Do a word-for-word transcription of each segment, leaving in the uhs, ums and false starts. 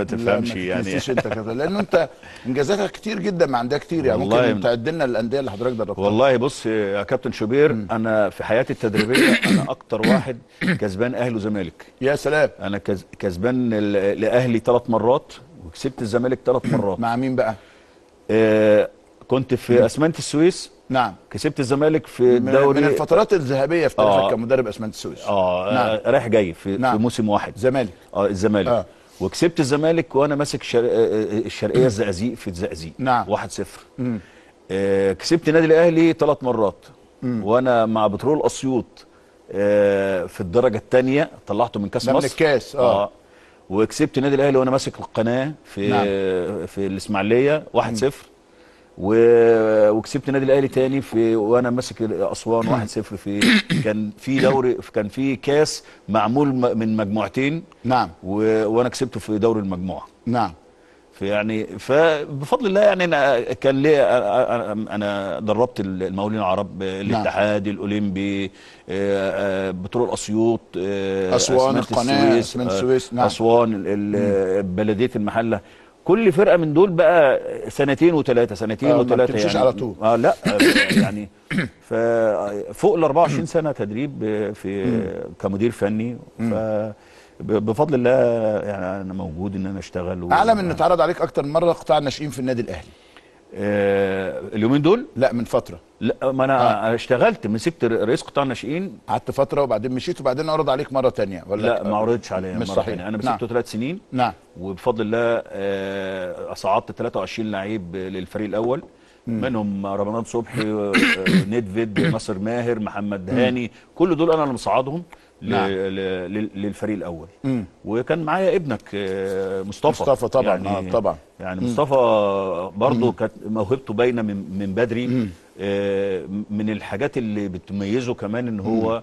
ما تفهمش يعني. انت لانه انت انجازاتك كتير جدا ما عندها كتير يعني، ممكن تعد لنا الانديه اللي حضرتك دربتها. والله بص يا كابتن شوبير، انا في حياتي التدريبيه انا اكتر واحد كسبان اهلي وزمالك. يا سلام. انا كسبان لاهلي ثلاث مرات وكسبت الزمالك ثلاث مرات. مع مين بقى؟ آه كنت في اسمنت السويس. نعم. كسبت الزمالك في الدوري، من الفترات الذهبيه في تاريخك آه كمدرب اسمنت السويس. اه نعم. رايح جاي في, نعم. في موسم واحد زمالك. اه الزمالك آه. وكسبت الزمالك وانا ماسك شر... الشرقيه الزقازيق في الزقازيق. نعم. واحد صفر. آه كسبت النادي الاهلي ثلاث مرات. مم. وانا مع بترول اسيوط آه في الدرجه الثانيه طلعته من كاس مصر. من الكاس اه, آه. وكسبت النادي الاهلي وانا ماسك القناه في نعم. آه في الاسماعيليه واحد صفر. وكسبت النادي الاهلي تاني في وانا ماسك اسوان واحد صفر في كان في دوري كان في كاس معمول من مجموعتين. نعم. وانا كسبته في دوري المجموعه. نعم. فيعني فبفضل الله يعني انا كان ليه انا دربت المقاولين العرب، الاتحاد الاولمبي، بترول اسيوط، اسوان، القناه، اسمنت السويس، نعم. اسوان، بلديه المحله. كل فرقه من دول بقى سنتين وثلاثه سنتين وثلاثه يعني على طول. اه لا يعني فوق ال أربعة وعشرين سنه تدريب في كمدير فني، فبفضل الله يعني انا موجود ان انا اشتغل. اعلم ان اتعرض عليك اكتر من مره قطاع الناشئين في النادي الاهلي. آه اليومين دول؟ لا من فتره. لا ما انا آه. اشتغلت مسكت رئيس قطاع الناشئين، قعدت فتره وبعدين مشيت وبعدين عرض عليك مره ثانيه ولا لا؟ ما عرضتش عليا مره ثانيه، انا مسكته ثلاث نعم. سنين. نعم. وبفضل الله آه صعدت ثلاثة وعشرين لعيب للفريق الاول، م. منهم رمضان صبحي نيدفيد، ناصر ماهر، محمد هاني، كل دول انا اللي مصعدهم نعم. للفريق الاول. مم. وكان معايا ابنك مصطفى. مصطفى طبعا يعني آه طبعا يعني مم. مصطفى برضه كانت موهبته باينه من من بدري. آه من الحاجات اللي بتميزه كمان ان هو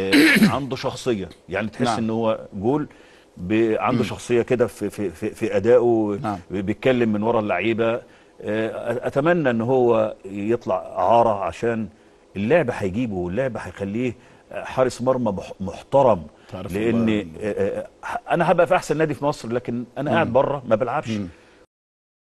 آه عنده شخصيه، يعني تحس نعم. ان هو جول عنده مم. شخصيه كده في في في, في ادائه. نعم. بيتكلم من ورا اللعيبه. آه اتمنى ان هو يطلع اعاره عشان اللعب هيجيبه، واللعب هيخليه حارس مرمى محترم، لان انا هبقى في احسن نادي في مصر لكن انا قاعد بره ما بلعبش.